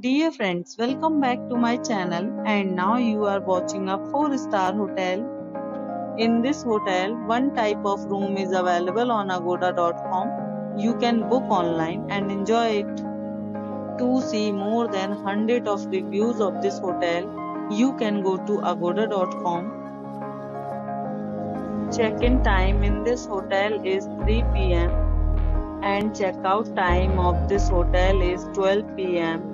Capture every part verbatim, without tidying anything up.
Dear friends, welcome back to my channel, and now you are watching a four star hotel. In this hotel, one type of room is available on agoda dot com. You can book online and enjoy it. To see more than one hundred of reviews of this hotel, you can go to agoda dot com. Check-in time in this hotel is three p m and check-out time of this hotel is twelve p m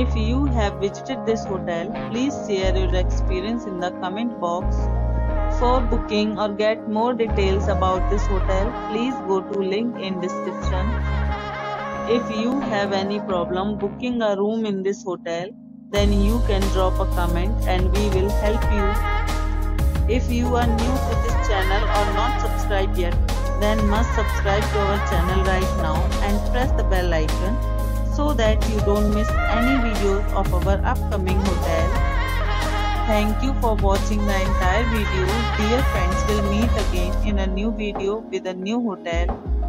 If you have visited this hotel, please share your experience in the comment box. For booking or get more details about this hotel, please go to link in description. If you have any problem booking a room in this hotel, then you can drop a comment and we will help you. If you are new to this channel or not subscribed yet, then must subscribe to our channel right now and press the bell icon, so that you don't miss any videos of our upcoming hotel. Thank you for watching the entire video. Dear friends, we'll meet again in a new video with a new hotel.